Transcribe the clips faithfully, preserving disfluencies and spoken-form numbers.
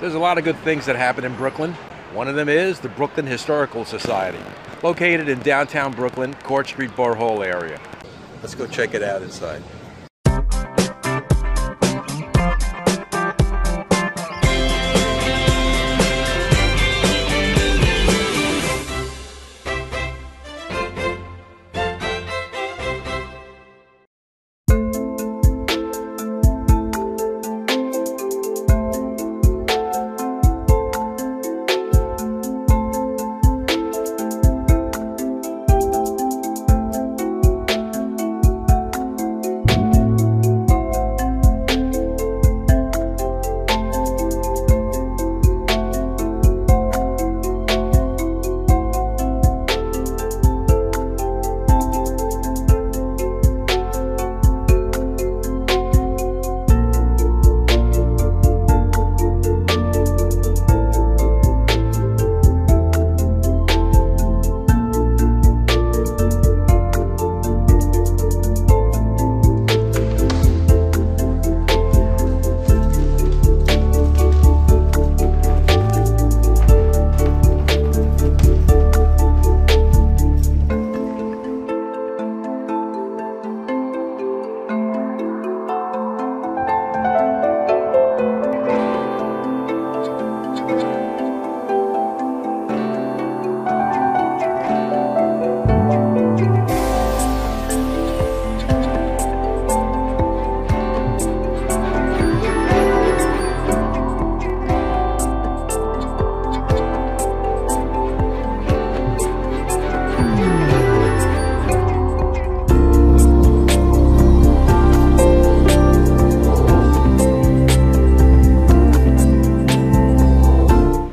There's a lot of good things that happen in Brooklyn. One of them is the Brooklyn Historical Society, located in downtown Brooklyn, Court Street, Borough Hall area. Let's go check it out inside.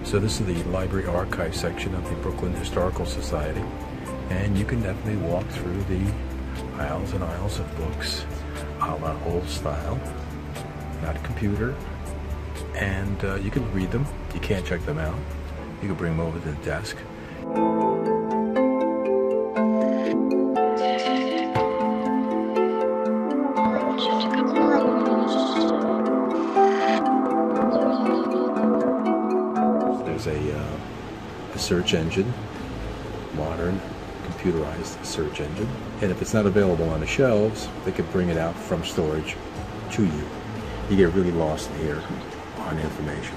So this is the library archive section of the Brooklyn Historical Society, and you can definitely walk through the aisles and aisles of books a la old style, not computer, and uh, you can read them. You can't check them out. You can bring them over to the desk. A, uh, a search engine, modern computerized search engine, and if it's not available on the shelves, they could bring it out from storage to you. You get really lost here on information.